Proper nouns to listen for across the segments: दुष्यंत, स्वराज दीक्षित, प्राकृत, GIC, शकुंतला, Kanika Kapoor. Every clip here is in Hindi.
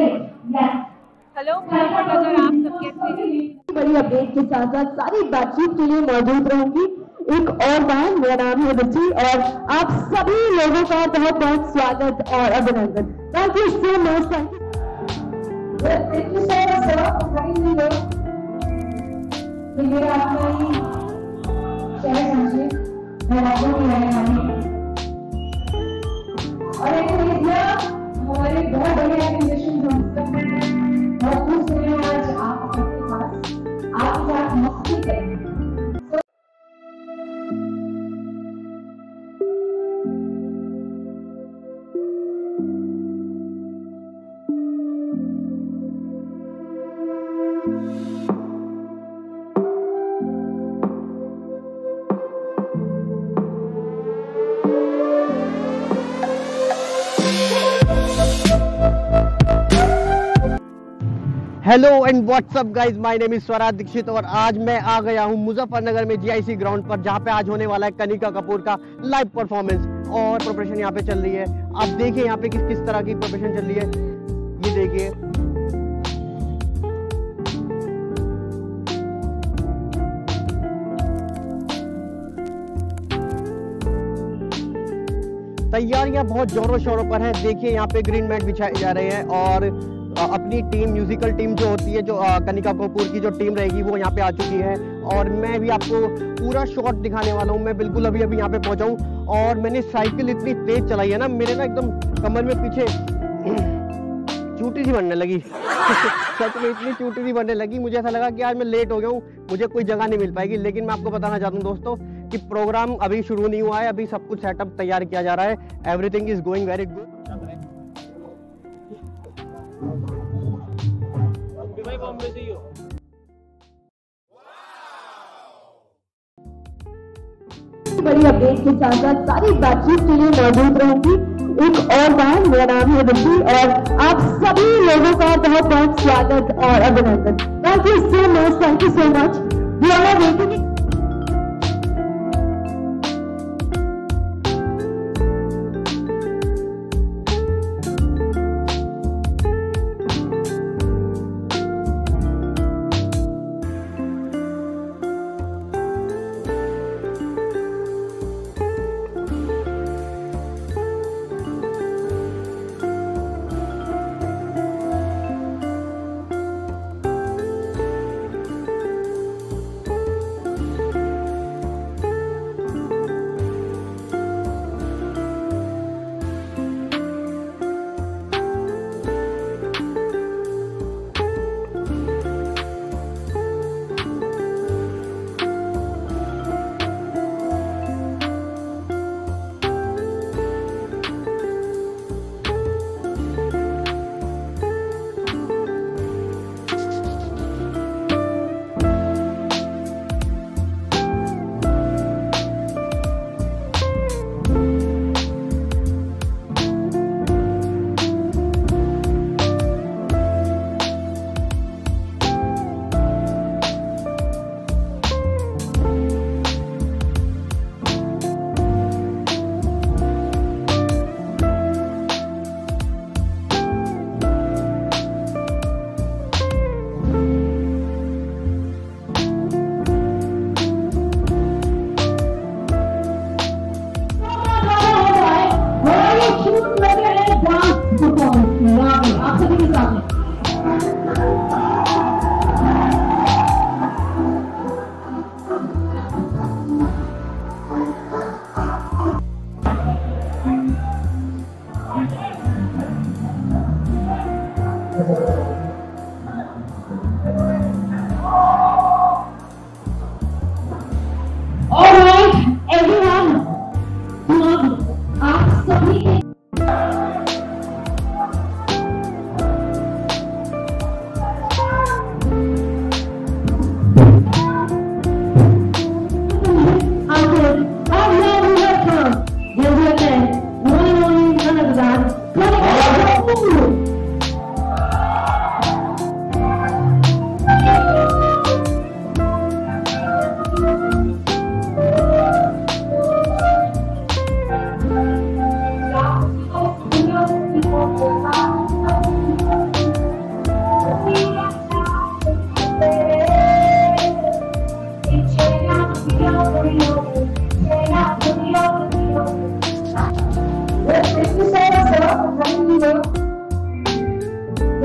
हेलो, आप सब कैसे हैं? बड़ी अपडेट के साथ साथ सारी बातचीत के लिए मौजूद रहूंगी एक और बार। मेरा नाम है रुचि और आप सभी लोगों का बहुत बहुत स्वागत और अभिनंदन। Thank you so much. Thank you so much sir. हमारे बहुत बड़े ऑर्गेनाइजेशन बहुत खुश हुए आज आप सबके पास आपके साथ मस्ती करेंगे। Hello and what's up guys, my name is स्वराज दीक्षित और आज मैं आ गया हूँ मुजफ्फरनगर में GIC ग्राउंड पर, जहाँ पे आज होने वाला है कनिका कपूर का लाइव परफॉर्मेंस और प्रिपरेशन यहाँ पे चल रही है। आप देखिए यहाँ पे किस तरह की प्रिपरेशन चल रही है, ये देखिए। तैयारियां बहुत जोरों शोरों पर है। देखिए यहाँ पे ग्रीन मैट बिछाए जा रहे हैं और अपनी टीम, म्यूजिकल टीम जो होती है, जो कनिका कपूर की जो टीम रहेगी वो यहाँ पे आ चुकी है और मैं भी आपको पूरा शॉट दिखाने वाला हूँ। मैं बिल्कुल अभी यहाँ पे पहुँचा हूँ और मैंने साइकिल इतनी तेज चलाई है ना, मेरे ना एकदम कमर में पीछे चूटी सी बनने लगी। सच में इतनी चूटी सी बनने लगी, मुझे ऐसा लगा कि आज मैं लेट हो गया हूँ, मुझे कोई जगह नहीं मिल पाएगी। लेकिन मैं आपको बताना चाहता हूँ दोस्तों कि प्रोग्राम अभी शुरू नहीं हुआ है, अभी सब कुछ सेटअप तैयार किया जा रहा है। Everything is going very good. बड़ी अपडेट के साथ साथ सारी बातचीत के लिए मौजूद रहूंगी एक और बार। मेरा नाम है रुचि और आप सभी लोगों का बहुत बहुत स्वागत और अभिनंदन। Thank you so much. Thank you so much. We are waiting.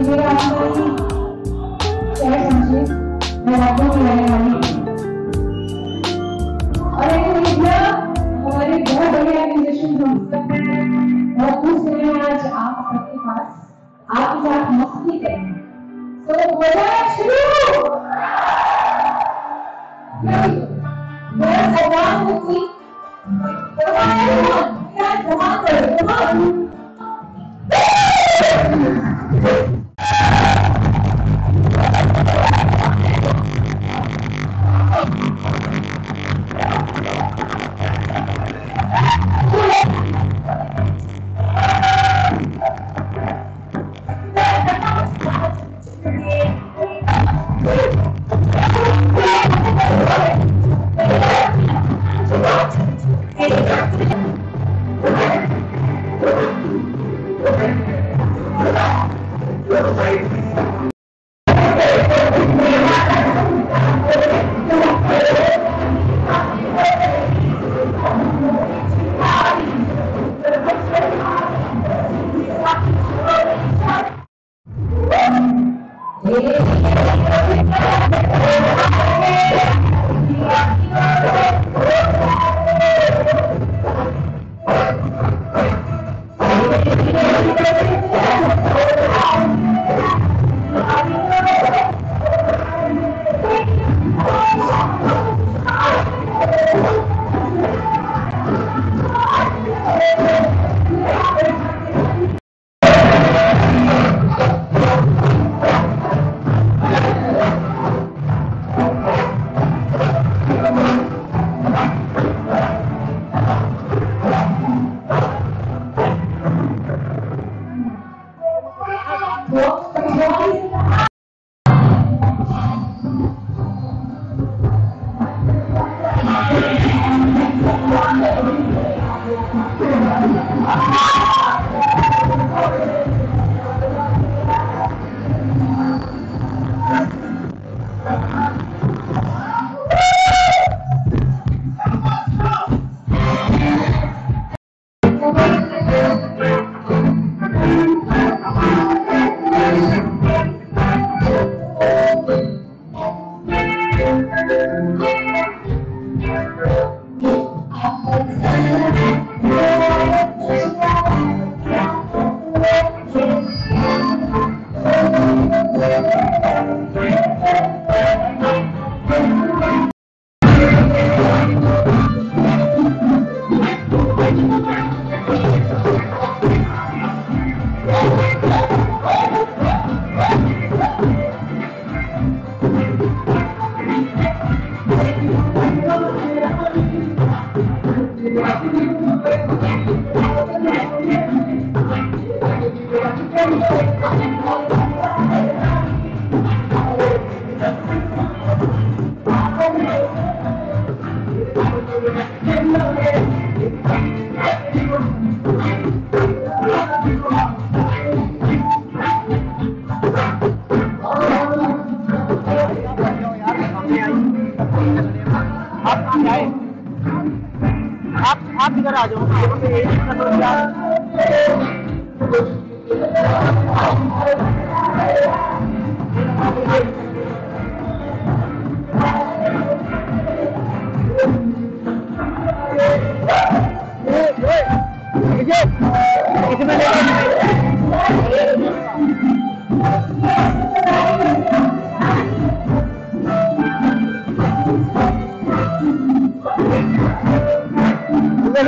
ये आपको क्या समझे बराबर की रहने वाली और ये हमारे बहुत बड़े एक्विजिशन हम सब बहुत खुश हैं आज आप सबके पास आपके साथ मस्ती करें तो बोला शुरू बस आवाज़ होती तो हमारे क्या जवाब करें जवाब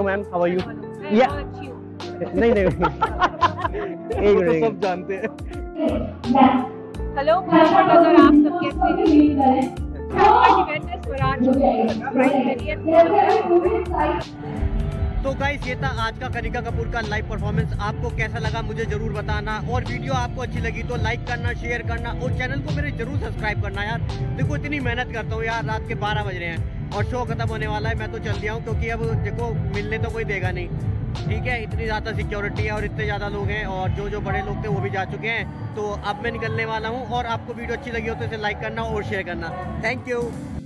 Hello ma'am, how are you? Yeah. Hello, अगर आप सब कैसे हैं? स्वराज तो गाइस ये था आज का कनिका कपूर का लाइव परफॉर्मेंस। आपको कैसा लगा मुझे जरूर बताना, और वीडियो आपको अच्छी लगी तो लाइक करना, शेयर करना और चैनल को मेरे जरूर सब्सक्राइब करना। यार देखो इतनी मेहनत करता हूँ यार, रात के 12 बज रहे हैं और शो खत्म होने वाला है। मैं तो चल दिया हूँ क्योंकि अब देखो मिलने तो कोई देगा नहीं, ठीक है, इतनी ज़्यादा सिक्योरिटी है और इतने ज़्यादा लोग हैं, और जो जो बड़े लोग थे वो भी जा चुके हैं। तो अब मैं निकलने वाला हूँ, और आपको वीडियो अच्छी लगी हो तो इसे लाइक करना और शेयर करना। Thank you.